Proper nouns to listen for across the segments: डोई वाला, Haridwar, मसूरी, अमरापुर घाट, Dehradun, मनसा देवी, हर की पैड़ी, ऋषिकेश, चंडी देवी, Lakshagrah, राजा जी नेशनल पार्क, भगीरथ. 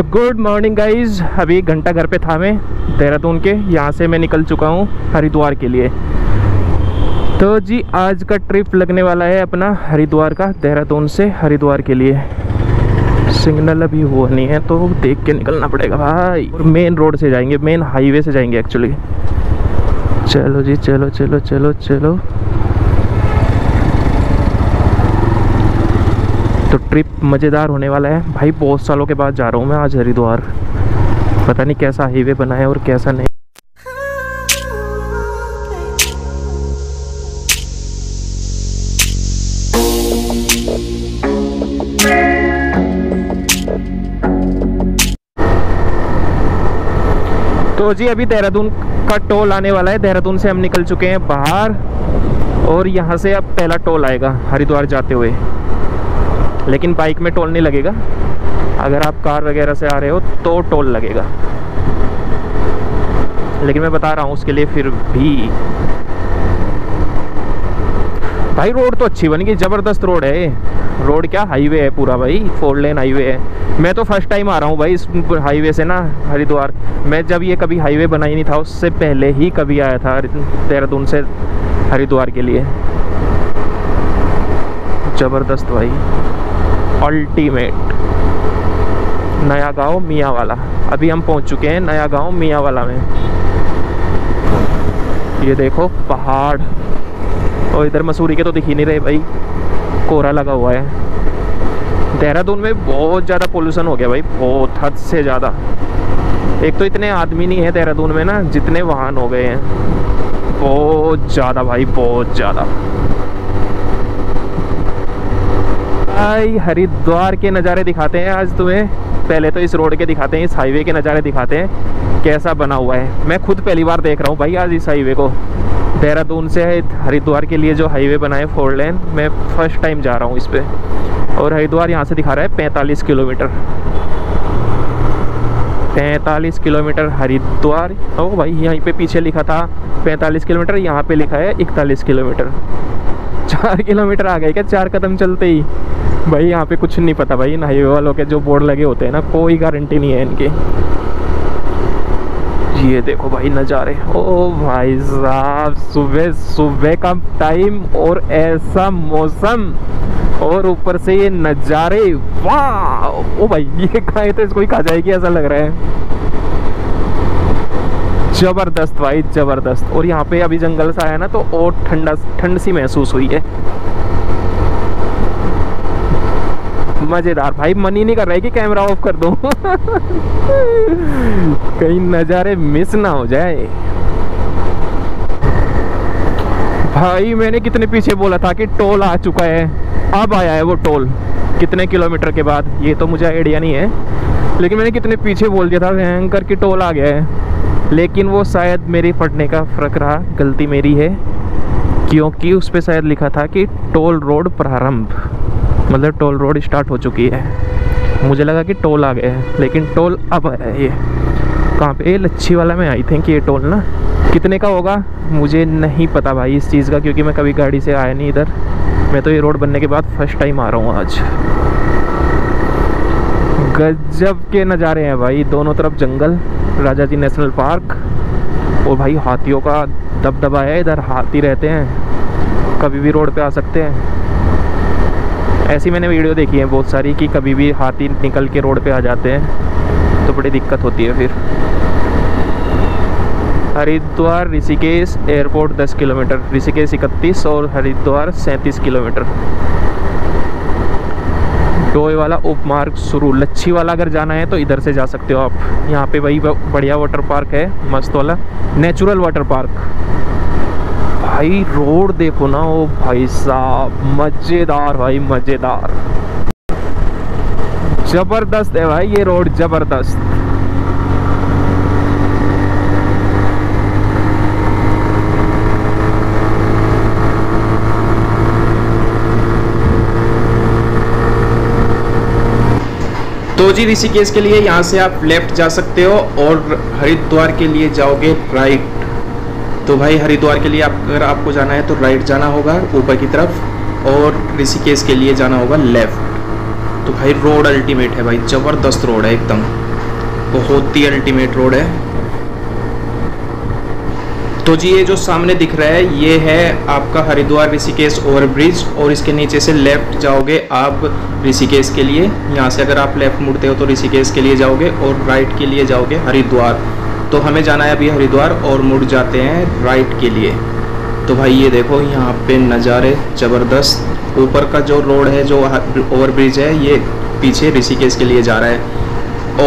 तो good morning guys, अभी घंटा घर पे था मैं देहरादून के, यहाँ से मैं निकल चुका हूँ हरिद्वार के लिए। तो जी आज का ट्रिप लगने वाला है अपना हरिद्वार का, देहरादून से हरिद्वार के लिए। सिग्नल अभी हुआ नहीं है तो देख के निकलना पड़ेगा भाई। और मेन रोड से जाएंगे, मेन हाईवे से जाएंगे एक्चुअली। चलो जी चलो चलो चलो चलो। तो ट्रिप मज़ेदार होने वाला है भाई, बहुत सालों के बाद जा रहा हूँ मैं आज हरिद्वार। पता नहीं कैसा हाईवे बना है और कैसा नहीं। तो जी अभी देहरादून का टोल आने वाला है। देहरादून से हम निकल चुके हैं बाहर और यहाँ से अब पहला टोल आएगा हरिद्वार जाते हुए, लेकिन बाइक में टोल नहीं लगेगा। अगर आप कार वगैरह से आ रहे हो तो टोल लगेगा, लेकिन मैं बता रहा हूँ उसके लिए फिर भी भाई रोड तो अच्छी बन गई, ज़बरदस्त रोड है। रोड क्या, हाईवे है पूरा भाई, 4 लेन हाईवे है। मैं तो फर्स्ट टाइम आ रहा हूँ भाई इस हाईवे से ना हरिद्वार। मैं जब ये कभी हाईवे बना ही नहीं था, उससे पहले ही कभी आया था देहरादून से हरिद्वार के लिए। ज़बरदस्त भाई, अल्टीमेट। नया गाँव मियाँ वाला, अभी हम पहुँच चुके हैं नया गाँव मियाँ वाला में। ये देखो पहाड़, और इधर मसूरी के तो दिख ही नहीं रहे भाई, कोहरा लगा हुआ है। देहरादून में बहुत ज़्यादा पोल्यूशन हो गया भाई, बहुत हद से ज़्यादा। एक तो इतने आदमी नहीं है देहरादून में ना, जितने वाहन हो गए हैं, बहुत ज़्यादा भाई, बहुत ज़्यादा। भाई हरिद्वार के नज़ारे दिखाते हैं आज तुम्हें। पहले तो इस रोड के दिखाते हैं, इस हाईवे के नज़ारे दिखाते हैं कैसा बना हुआ है। मैं खुद पहली बार देख रहा हूँ भाई आज इस हाईवे को। देहरादून से हरिद्वार के लिए जो हाईवे बनाए 4 लेन, मैं फर्स्ट टाइम जा रहा हूँ इस पर। और हरिद्वार यहाँ से दिखा रहा है 45 किलोमीटर, 45 किलोमीटर हरिद्वार। ओ भाई यहीं पे पीछे लिखा था 45 किलोमीटर, यहाँ पे लिखा है 41 किलोमीटर। 4 किलोमीटर आ गए क्या 4 कदम चलते ही भाई। यहाँ पे कुछ नहीं पता भाई, इन हाईवे वालों के जो बोर्ड लगे होते हैं ना, कोई गारंटी नहीं है इनकी। ये देखो भाई नज़ारे, ओ भाई साहब, सुबह सुबह का टाइम और ऐसा मौसम और ऊपर से ये नज़ारे, वाह। ओ भाई ये खाए तो इसको ही खा जाएगी ऐसा लग रहा है। ज़बरदस्त भाई ज़बरदस्त। और यहाँ पे अभी जंगल सा है ना, तो और ठंड सी महसूस हुई है। मज़ेदार भाई, मन ही नहीं कर रहा है कि कैमरा ऑफ कर दूं कहीं नज़ारे मिस ना हो जाए भाई। मैंने कितने पीछे बोला था कि टोल आ चुका है, अब आया है वो टोल कितने किलोमीटर के बाद, ये तो मुझे आइडिया नहीं है। लेकिन मैंने कितने पीछे बोल दिया था भयंकर कि टोल आ गया है, लेकिन वो शायद मेरे पढ़ने का फ़र्क रहा, गलती मेरी है। क्योंकि उस पर शायद लिखा था कि टोल रोड प्रारंभ, मतलब टोल रोड स्टार्ट हो चुकी है। मुझे लगा कि टोल आ गया है, लेकिन टोल अब आया है। ये कहाँ पे, लच्छी वाला में आई थिंक ये टोल ना। कितने का होगा मुझे नहीं पता भाई इस चीज़ का, क्योंकि मैं कभी गाड़ी से आया नहीं इधर। मैं तो ये रोड बनने के बाद फर्स्ट टाइम आ रहा हूँ आज। गजब के नज़ारे हैं भाई, दोनों तरफ जंगल, राजा जी नेशनल पार्क। और भाई हाथियों का दबदबा है इधर, हाथी रहते हैं, कभी भी रोड पर आ सकते हैं। ऐसी मैंने वीडियो देखी है बहुत सारी कि कभी भी हाथी निकल के रोड पे आ जाते हैं, तो बड़ी दिक्कत होती है फिर। हरिद्वार ऋषिकेश एयरपोर्ट 10 किलोमीटर, ऋषिकेश 31 और हरिद्वार 37 किलोमीटर। डोई वाला उपमार्ग शुरू, लच्छी वाला अगर जाना है तो इधर से जा सकते हो आप। यहाँ पे भाई बढ़िया वाटर पार्क है, मस्त वाला नेचुरल वाटर पार्क। भाई रोड देखो ना, ओ भाई साहब मज़ेदार भाई मज़ेदार, ज़बरदस्त है भाई ये रोड ज़बरदस्त। तो जी ऋषिकेश के लिए यहाँ से आप लेफ्ट जा सकते हो और हरिद्वार के लिए जाओगे राइट। तो भाई हरिद्वार के लिए अगर आपको जाना है तो राइट जाना होगा ऊपर की तरफ, और ऋषिकेश के लिए जाना होगा लेफ़्ट। तो भाई रोड अल्टीमेट है भाई, ज़बरदस्त रोड है एकदम। बहुत ही अल्टीमेट रोड है। तो जी ये जो सामने दिख रहा है ये है आपका हरिद्वार ऋषिकेश ओवरब्रिज, और इसके नीचे से लेफ़्ट जाओगे आप ऋषिकेश के लिए। यहाँ से अगर आप लेफ़्ट मुड़ते हो तो ऋषिकेश के लिए जाओगे और राइट के लिए जाओगे हरिद्वार। तो हमें जाना है अभी हरिद्वार और मुड़ जाते हैं राइट के लिए। तो भाई ये देखो यहाँ पे नज़ारे ज़बरदस्त। ऊपर का जो रोड है, जो ओवरब्रिज है, ये पीछे ऋषिकेश के लिए जा रहा है।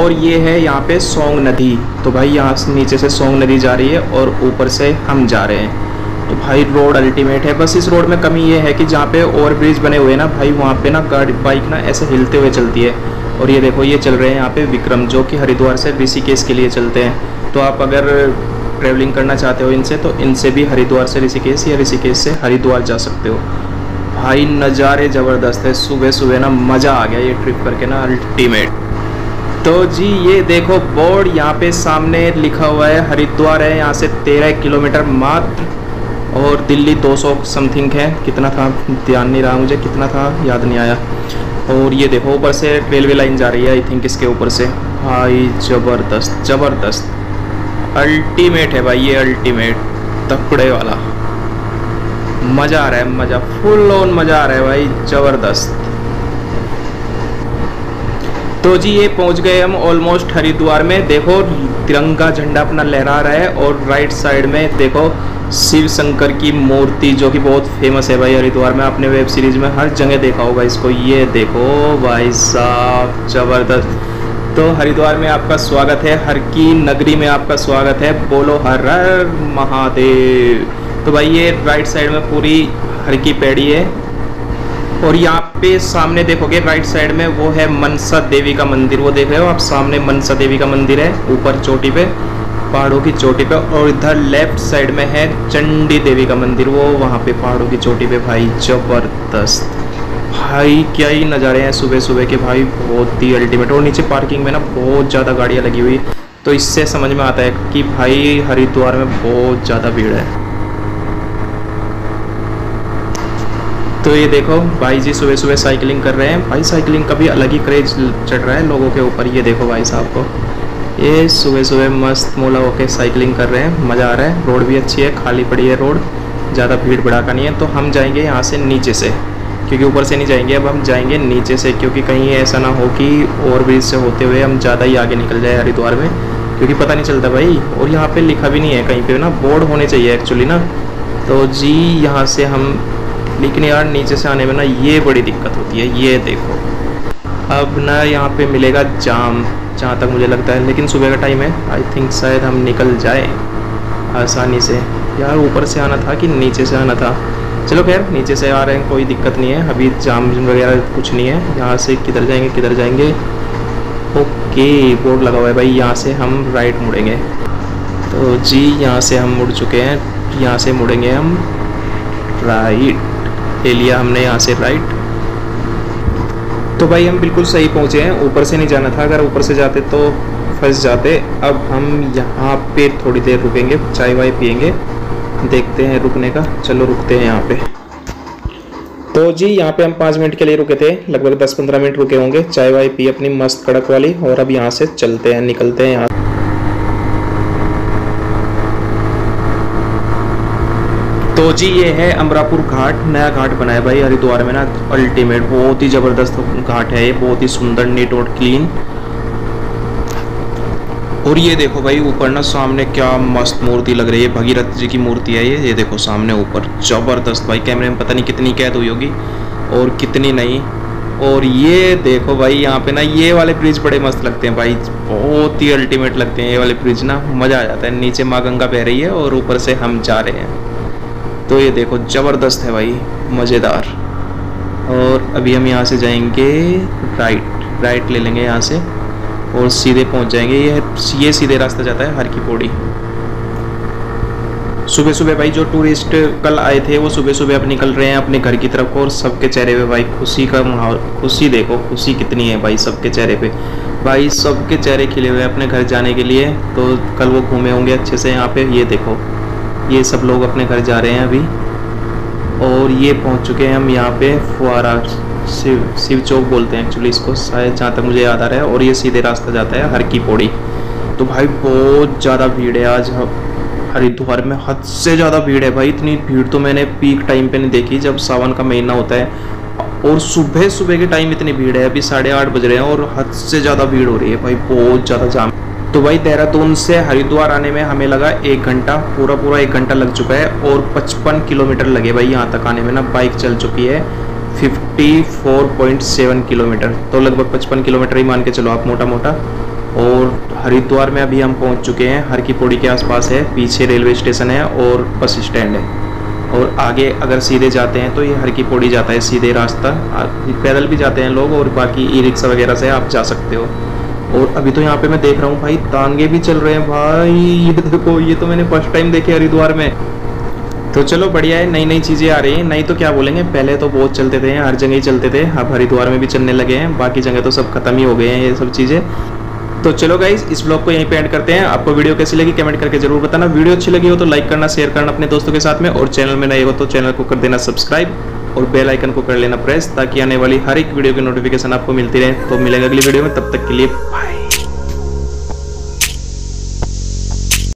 और ये है यहाँ पे सोंग नदी। तो भाई यहाँ से नीचे से सोंग नदी जा रही है और ऊपर से हम जा रहे हैं। तो भाई रोड अल्टीमेट है। बस इस रोड में कमी ये है कि जहाँ पे ओवरब्रिज बने हुए ना भाई, वहाँ पे ना गाड़ी बाइक ना ऐसे हिलते हुए चलती है। और ये देखो ये चल रहे हैं यहाँ पे विक्रम, जो कि हरिद्वार से ऋषिकेश के लिए चलते हैं। तो आप अगर ट्रैवलिंग करना चाहते हो इनसे तो इनसे भी हरिद्वार से ऋषिकेश या ऋषिकेश से हरिद्वार जा सकते हो। भाई नज़ारे ज़बरदस्त है। सुबह सुबह ना मज़ा आ गया ये ट्रिप करके ना, अल्टीमेट। तो जी ये देखो बोर्ड यहाँ पे सामने लिखा हुआ है हरिद्वार है यहाँ से 13 किलोमीटर मात्र, और दिल्ली 200 समथिंग है। कितना था ध्यान नहीं रहा मुझे, कितना था याद नहीं आया। और ये देखो ऊपर से रेलवे लाइन जा रही है आई थिंक इसके ऊपर से। भाई ज़बरदस्त ज़बरदस्त अल्टीमेट है भाई ये, अल्टीमेट तकड़े वाला। मज़ा आ रहा है, मज़ा फुल ऑन मज़ा आ रहा है भाई ज़बरदस्त। तो जी ये पहुंच गए हम ऑलमोस्ट हरिद्वार में। देखो तिरंगा झंडा अपना लहरा रहा है, और राइट साइड में देखो शिव शंकर की मूर्ति, जो कि बहुत फेमस है भाई हरिद्वार में। आपने वेब सीरीज में हर जगह देखा होगा इसको। ये देखो भाई साहब ज़बरदस्त। तो हरिद्वार में आपका स्वागत है, हर की नगरी में आपका स्वागत है। बोलो हर हर महादेव। तो भाई ये राइट साइड में पूरी हर की पैड़ी है, और यहाँ पे सामने देखोगे राइट साइड में वो है मनसा देवी का मंदिर। वो देख रहे हो आप सामने मनसा देवी का मंदिर है ऊपर चोटी पे, पहाड़ों की चोटी पे। और इधर लेफ्ट साइड में है चंडी देवी का मंदिर, वो वहाँ पे पहाड़ों की चोटी पे। भाई ज़बरदस्त। भाई क्या ही नज़ारे हैं सुबह सुबह के भाई, बहुत ही अल्टीमेट। और नीचे पार्किंग में ना बहुत ज़्यादा गाड़ियाँ लगी हुई, तो इससे समझ में आता है कि भाई हरिद्वार में बहुत ज़्यादा भीड़ है। तो ये देखो भाई जी सुबह सुबह साइकिलिंग कर रहे हैं। भाई साइकिलिंग का भी अलग ही क्रेज चढ़ रहा है लोगों के ऊपर। ये देखो भाई साहब को, ये सुबह सुबह मस्त मोला होके साइकिलिंग कर रहे हैं, मज़ा आ रहा है। रोड भी अच्छी है, खाली पड़ी है रोड, ज़्यादा भीड़ भड़ाका नहीं है। तो हम जाएंगे यहाँ से नीचे से, क्योंकि ऊपर से नहीं जाएंगे, अब हम जाएंगे नीचे से। क्योंकि कहीं ऐसा ना हो कि ओवरब्रिज से होते हुए हम ज़्यादा ही आगे निकल जाए हरिद्वार में, क्योंकि पता नहीं चलता भाई। और यहाँ पर लिखा भी नहीं है कहीं पर ना, बोर्ड होने चाहिए एक्चुअली ना। तो जी यहाँ से हम, लेकिन यार नीचे से आने में ना ये बड़ी दिक्कत होती है। ये देखो अब ना यहाँ पे मिलेगा जाम जहाँ तक मुझे लगता है, लेकिन सुबह का टाइम है आई थिंक शायद हम निकल जाए आसानी से। यार ऊपर से आना था कि नीचे से आना था, चलो खैर नीचे से आ रहे हैं, कोई दिक्कत नहीं है। अभी जाम वगैरह कुछ नहीं है। यहाँ से किधर जाएंगे किधर जाएंगे, ओके बोर्ड लगा हुआ है भाई। यहाँ से हम राइट मुड़ेंगे। तो जी यहाँ से हम मुड़ चुके हैं, यहाँ से मुड़ेंगे हम राइट। ले लिया हमने यहाँ से राइट। तो भाई हम बिल्कुल सही पहुँचे हैं, ऊपर से नहीं जाना था, अगर ऊपर से जाते तो फंस जाते। अब हम यहाँ पे थोड़ी देर रुकेंगे, चाय वाय पियेंगे, देखते हैं रुकने का। चलो रुकते हैं यहाँ पे। तो जी यहाँ पे हम 5 मिनट के लिए रुके थे, लगभग 10-15 मिनट रुके होंगे। चाय वाय पी अपनी मस्त कड़क वाली, और अब यहाँ से चलते हैं, निकलते हैं यहाँ। तो जी ये है अमरापुर घाट, नया घाट बना है भाई हरिद्वार में ना, अल्टीमेट बहुत ही ज़बरदस्त घाट है ये, बहुत ही सुंदर नीट और क्लीन। और ये देखो भाई ऊपर ना सामने क्या मस्त मूर्ति लग रही है, भगीरथ जी की मूर्ति है ये देखो सामने ऊपर। ज़बरदस्त भाई, कैमरे में पता नहीं कितनी कैद हुई होगी और कितनी नहीं। और ये देखो भाई यहाँ पे ना ये वाले ब्रिज बड़े मस्त लगते हैं भाई, बहुत ही अल्टीमेट लगते हैं ये वाले ब्रिज ना, मज़ा आ जाता है। नीचे माँ गंगा बह रही है और ऊपर से हम जा रहे हैं। तो ये देखो ज़बरदस्त है भाई, मज़ेदार। और अभी हम यहाँ से जाएंगे राइट, राइट ले लेंगे यहाँ से और सीधे पहुँच जाएंगे। ये सीधे रास्ता जाता है हर की पौड़ी। सुबह सुबह भाई जो टूरिस्ट कल आए थे वो सुबह सुबह अब निकल रहे हैं अपने घर की तरफ, और सबके चेहरे पे भाई खुशी का माहौल। खुशी देखो, खुशी कितनी है भाई सबके चेहरे पे। भाई सबके चेहरे खिले हुए हैं अपने घर जाने के लिए। तो कल वो घूमे होंगे अच्छे से यहाँ पे। ये देखो ये सब लोग अपने घर जा रहे हैं अभी। और ये पहुंच चुके हैं हम यहाँ पे फुआरा, शिव चौक बोलते हैं एक्चुअली इसको शायद, जहाँ तक मुझे याद आ रहा है। और ये सीधे रास्ता जाता है हर की पौड़ी। तो भाई बहुत ज़्यादा भीड़ है आज हरिद्वार में, हद से ज़्यादा भीड़ है भाई। इतनी भीड़ तो मैंने पीक टाइम पे नहीं देखी जब सावन का महीना होता है, और सुबह सुबह के टाइम इतनी भीड़ है। अभी 8:30 बज रहे हैं और हद से ज़्यादा भीड़ हो रही है भाई, बहुत ज़्यादा जाम। तो भाई देहरादून से हरिद्वार आने में हमें लगा 1 घंटा, पूरा 1 घंटा लग चुका है और 55 किलोमीटर लगे भाई यहाँ तक आने में ना। बाइक चल चुकी है 54.7 किलोमीटर, तो लगभग 55 किलोमीटर ही मान के चलो आप मोटा मोटा। और हरिद्वार में अभी हम पहुँच चुके हैं, हर की पौड़ी के आसपास है, पीछे रेलवे स्टेशन है और बस स्टैंड है। और आगे अगर सीधे जाते हैं तो ये हर की पौड़ी जाता है सीधे रास्ता, पैदल भी जाते हैं लोग और बाकी ई रिक्शा वगैरह से आप जा सकते हो। और अभी तो यहाँ पे मैं देख रहा हूँ भाई तांगे भी चल रहे हैं भाई, ये देखो, ये तो मैंने फर्स्ट टाइम देखे हरिद्वार में। तो चलो बढ़िया है, नई नई चीज़ें आ रही हैं, नहीं तो क्या बोलेंगे, पहले तो बहुत चलते थे, हर जगह ही चलते थे, अब हरिद्वार में भी चलने लगे हैं, बाकी जगह तो सब खत्म ही हो गए हैं ये सब चीज़ें। तो चलो गाइस, इस ब्लॉग को यहीं पे एंड करते हैं। आपको वीडियो कैसी लगी कमेंट करके जरूर बताना, वीडियो अच्छी लगी हो तो लाइक करना, शेयर करना अपने दोस्तों के साथ में, और चैनल में नए हो तो चैनल को कर देना सब्सक्राइब और बेल आइकन को कर लेना प्रेस, ताकि आने वाली हर एक वीडियो की नोटिफिकेशन आपको मिलती रहे। तो मिलेंगे अगली वीडियो में, तब तक के लिए बाय।